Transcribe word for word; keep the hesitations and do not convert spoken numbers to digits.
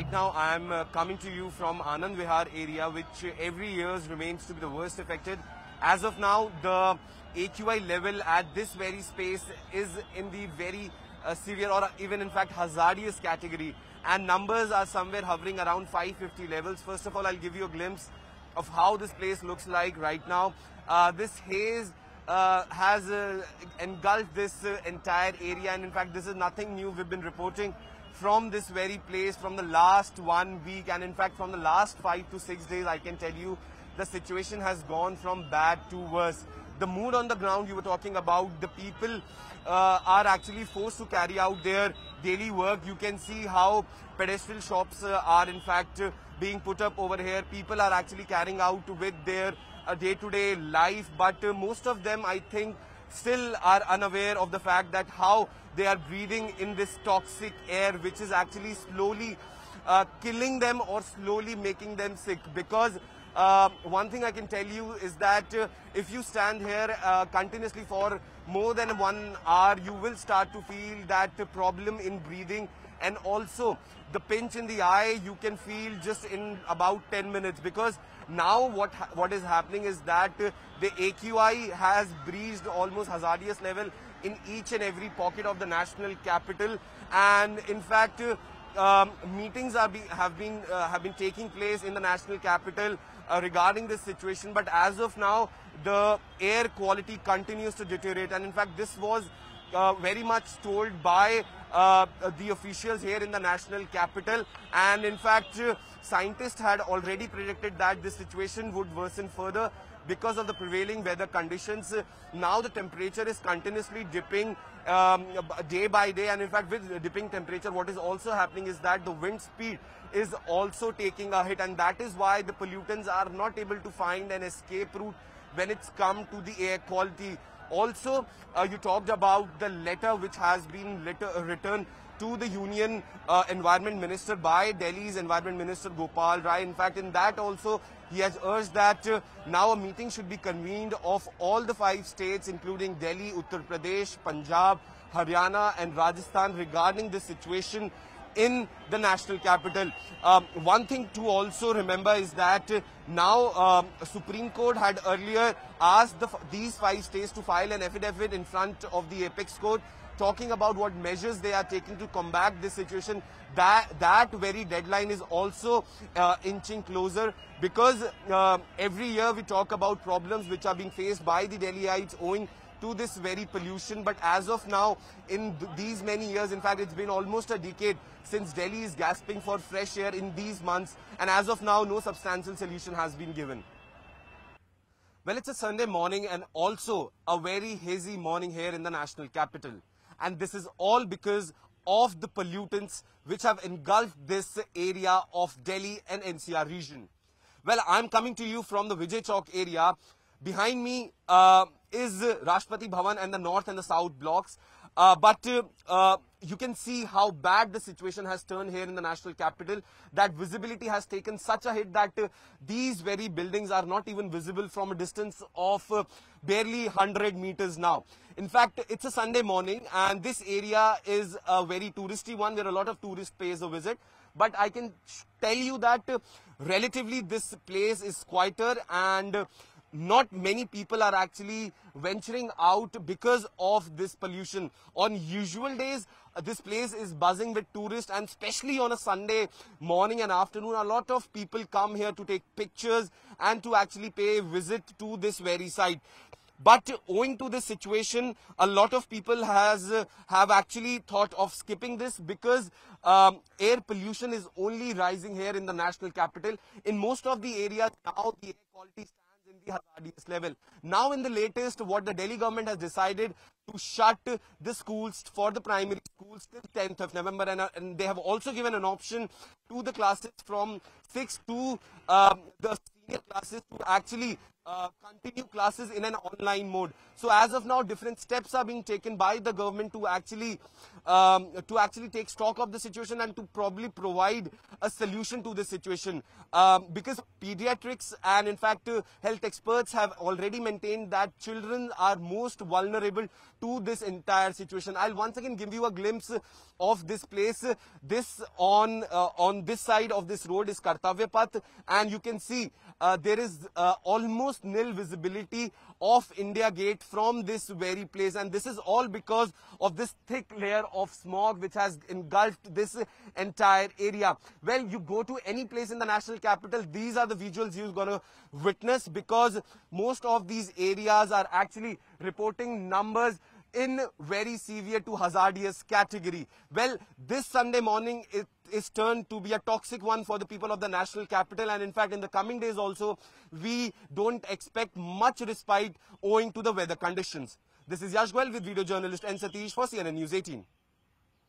Right now, I am uh, coming to you from Anand Vihar area, which uh, every year remains to be the worst affected. As of now, the A Q I level at this very space is in the very uh, severe or even in fact hazardous category. And numbers are somewhere hovering around five fifty levels. First of all, I'll give you a glimpse of how this place looks like right now. Uh, this haze uh, has uh, engulfed this uh, entire area. And in fact, this is nothing new. We've been reporting from this very place from the last one week. And in fact, from the last five to six days, I can tell you the situation has gone from bad to worse. The mood on the ground you were talking about, the people uh, are actually forced to carry out their daily work. You can see how pedestrian shops uh, are in fact uh, being put up over here. People are actually carrying out with their uh, day-to-day life, but uh, most of them, I think, still are unaware of the fact that how they are breathing in this toxic air, which is actually slowly uh, killing them or slowly making them sick. Because uh, one thing I can tell you is that uh, if you stand here uh, continuously for more than one hour, you will start to feel that problem in breathing, and also the pinch in the eye you can feel just in about ten minutes. Because now what ha what is happening is that uh, the A Q I has breached almost hazardous level in each and every pocket of the national capital. And in fact uh, um, meetings are be have been uh, have been taking place in the national capital uh, regarding this situation, but as of now the air quality continues to deteriorate. And in fact this was Uh, very much told by uh, the officials here in the national capital. And in fact uh, scientists had already predicted that this situation would worsen further because of the prevailing weather conditions. Uh, now the temperature is continuously dipping um, day by day, and in fact with dipping temperature what is also happening is that the wind speed is also taking a hit, and that is why the pollutants are not able to find an escape route when it's come to the air quality. Also, uh, you talked about the letter which has been letter, uh, written to the Union uh, Environment Minister by Delhi's Environment Minister Gopal Rai. In fact, in that also, he has urged that uh, now a meeting should be convened of all the five states, including Delhi, Uttar Pradesh, Punjab, Haryana and Rajasthan, regarding this situation in the national capital. Um, one thing to also remember is that uh, now um, Supreme Court had earlier asked the, these five states to file an affidavit in front of the Apex Court talking about what measures they are taking to combat this situation. That, that very deadline is also uh, inching closer, because uh, every year we talk about problems which are being faced by the Delhiites owing to this very pollution. But as of now, in th these many years, in fact, it's been almost a decade since Delhi is gasping for fresh air in these months. And as of now, no substantial solution has been given. Well, it's a Sunday morning and also a very hazy morning here in the national capital. And this is all because of the pollutants which have engulfed this area of Delhi and N C R region. Well, I'm coming to you from the Vijay Chowk area. Behind me uh, is Rashtrapati Bhavan and the north and the south blocks. Uh, but uh, uh, you can see how bad the situation has turned here in the national capital, that visibility has taken such a hit that uh, these very buildings are not even visible from a distance of uh, barely one hundred meters now. In fact, it's a Sunday morning and this area is a very touristy one where a lot of tourists pays a visit. But I can tell you that uh, relatively this place is quieter, and uh, not many people are actually venturing out because of this pollution. On usual days, uh, this place is buzzing with tourists, and especially on a Sunday morning and afternoon, a lot of people come here to take pictures and to actually pay a visit to this very site. But uh, owing to this situation, a lot of people has uh, have actually thought of skipping this, because um, air pollution is only rising here in the national capital. In most of the areas now, the air quality stands in the hazardous level. Now in the latest, what the Delhi government has decided to shut the schools for the primary schools till tenth of November, and, uh, and they have also given an option to the classes from six to um, the senior classes to actually uh, continue classes in an online mode. So as of now, different steps are being taken by the government to actually um, to actually take stock of the situation and to probably provide a solution to this situation, um, because pediatrics and in fact uh, health experts have already maintained that children are most vulnerable to this entire situation. I'll once again give you a glimpse of this place. This on uh, on this side of this road is Kartavya Path, and you can see uh, there is uh, almost nil visibility of India Gate from this very place, and this is all because of this thick layer of smog which has engulfed this entire area. Well, you go to any place in the national capital, these are the visuals you're going to witness, because most of these areas are actually reporting numbers in very severe to hazardous category. Well, this Sunday morning it is turned to be a toxic one for the people of the national capital, and in fact in the coming days also we don't expect much respite owing to the weather conditions. This is Yashwell with video journalist N. Satish for C N N News eighteen.